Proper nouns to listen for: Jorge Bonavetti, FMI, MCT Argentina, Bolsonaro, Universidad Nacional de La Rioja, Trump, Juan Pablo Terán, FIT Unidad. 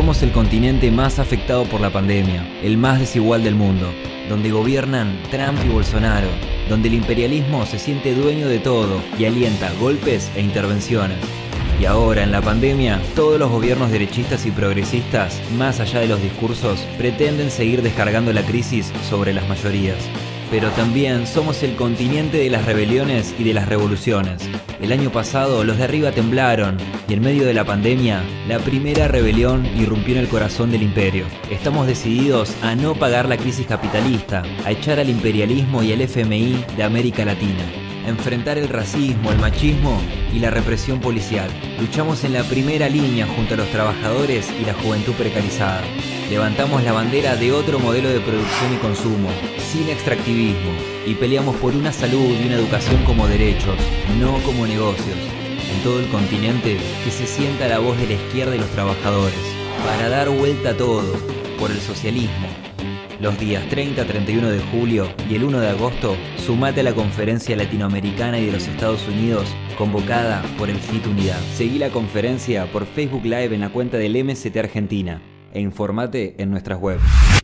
Somos el continente más afectado por la pandemia, el más desigual del mundo, donde gobiernan Trump y Bolsonaro, donde el imperialismo se siente dueño de todo y alienta golpes e intervenciones. Y ahora, en la pandemia, todos los gobiernos derechistas y progresistas, más allá de los discursos, pretenden seguir descargando la crisis sobre las mayorías. Pero también somos el continente de las rebeliones y de las revoluciones. El año pasado los de arriba temblaron y en medio de la pandemia, la primera rebelión irrumpió en el corazón del imperio. Estamos decididos a no pagar la crisis capitalista, a echar al imperialismo y al FMI de América Latina, a enfrentar el racismo, el machismo y la represión policial. Luchamos en la primera línea junto a los trabajadores y la juventud precarizada. Levantamos la bandera de otro modelo de producción y consumo, sin extractivismo, y peleamos por una salud y una educación como derechos, no como negocios, en todo el continente que se sienta la voz de la izquierda y los trabajadores, para dar vuelta a todo, por el socialismo. Los días 30, 31 de julio y el 1 de agosto, sumate a la conferencia latinoamericana y de los Estados Unidos convocada por el FIT Unidad. Seguí la conferencia por Facebook Live en la cuenta del MCT Argentina e informate en nuestras webs.